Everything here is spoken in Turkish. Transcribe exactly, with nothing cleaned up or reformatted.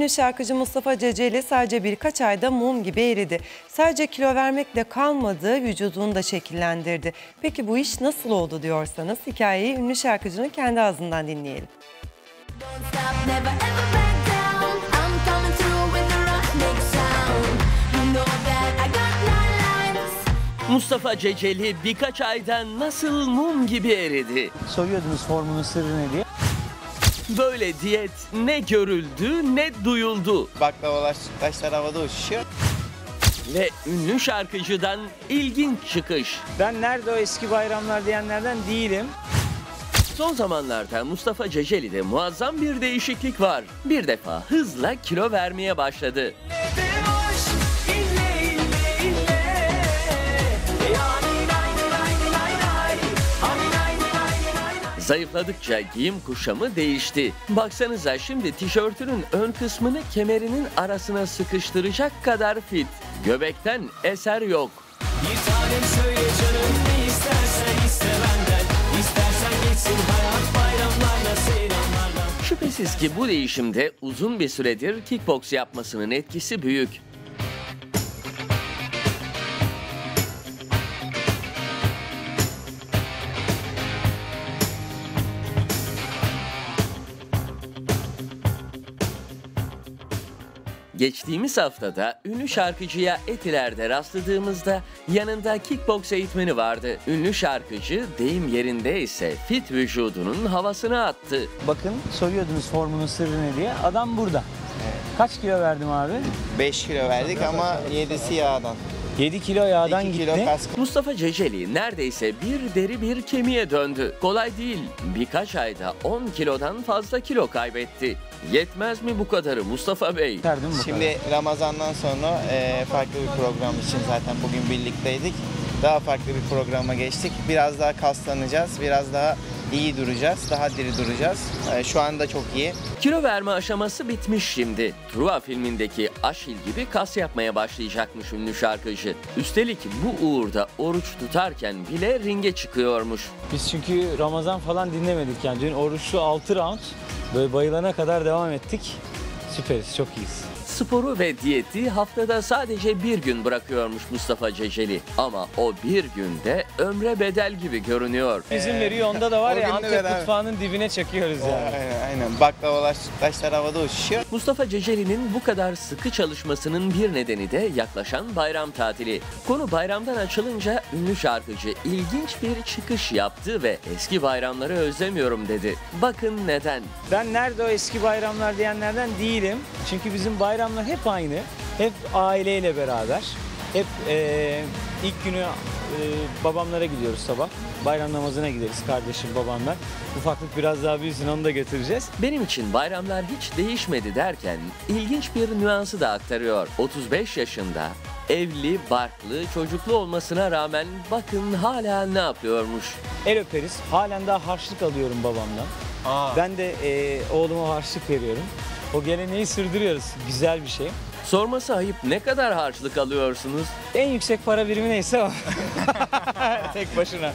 Ünlü şarkıcı Mustafa Ceceli sadece birkaç ayda mum gibi eridi. Sadece kilo vermekle kalmadı, vücudunu da şekillendirdi. Peki bu iş nasıl oldu diyorsanız hikayeyi ünlü şarkıcının kendi ağzından dinleyelim. Mustafa Ceceli birkaç aydan nasıl mum gibi eridi? Soruyordunuz formunun sırrını diye. Böyle diyet ne görüldü ne duyuldu. Baklavalar taşlar havada uçuşuyor. Ve ünlü şarkıcıdan ilginç çıkış. Ben nerede o eski bayramlar diyenlerden değilim. Son zamanlarda Mustafa Ceceli'de muazzam bir değişiklik var. Bir defa hızla kilo vermeye başladı. Zayıfladıkça giyim kuşamı değişti. Baksanıza şimdi tişörtünün ön kısmını kemerinin arasına sıkıştıracak kadar fit. Göbekten eser yok. Bir tanem söyle canım ne istersen iste benden. İstersen geçsin hayat bayramlarla seyranlarla. Şüphesiz ki bu değişimde uzun bir süredir kickboks yapmasının etkisi büyük. Geçtiğimiz haftada ünlü şarkıcıya Etiler'de rastladığımızda yanında kickboks eğitmeni vardı. Ünlü şarkıcı deyim yerinde ise fit vücudunun havasını attı. Bakın soruyordunuz formunun sırrı ne diye, adam burada. Evet. Kaç kilo verdim abi? beş kilo verdik ama yedisi yağdan. yedi kilo yağdan gitti. Kilo Mustafa Ceceli neredeyse bir deri bir kemiğe döndü. Kolay değil, birkaç ayda on kilodan fazla kilo kaybetti. Yetmez mi bu kadarı Mustafa Bey? Bu Şimdi kadar. Ramazan'dan sonra e, farklı bir program için zaten bugün birlikteydik. Daha farklı bir programa geçtik. Biraz daha kaslanacağız, biraz daha iyi duracağız, daha diri duracağız. E, şu anda çok iyi. Kilo verme aşaması bitmiş şimdi. Truva filmindeki Aşil gibi kas yapmaya başlayacakmış ünlü şarkıcı. Üstelik bu uğurda oruç tutarken bile ringe çıkıyormuş. Biz çünkü Ramazan falan dinlemedik yani. Dün oruçlu altı round böyle bayılana kadar devam ettik. Süperiz, çok iyiyiz. Sporu ve diyeti haftada sadece bir gün bırakıyormuş Mustafa Ceceli. Ama o bir günde ömre bedel gibi görünüyor. Bizim ee, veriyor onda da var ya Antep mutfağının dibine çekiyoruz o, yani. Aynen, aynen. Baklavalar taşlar havada uçuşuyor. Mustafa Ceceli'nin bu kadar sıkı çalışmasının bir nedeni de yaklaşan bayram tatili. Konu bayramdan açılınca ünlü şarkıcı ilginç bir çıkış yaptı ve eski bayramları özlemiyorum dedi. Bakın neden? Ben nerede o eski bayramlar diyenlerden değilim. Çünkü bizim bayram Bayramlar hep aynı, hep aileyle beraber, hep e, ilk günü e, babamlara gidiyoruz sabah, bayram namazına gideriz kardeşim babamlar, ufaklık biraz daha büyüsün onu da götüreceğiz. Benim için bayramlar hiç değişmedi derken ilginç bir nüansı da aktarıyor. otuz beş yaşında evli, barklı, çocuklu olmasına rağmen bakın hala ne yapıyormuş. El öperiz, halen daha harçlık alıyorum babamdan, Aa. ben de e, oğluma harçlık veriyorum. O geleneği sürdürüyoruz. Güzel bir şey. Sorması ayıp, ne kadar harçlık alıyorsunuz? En yüksek para birimi neyse o. Tek başına.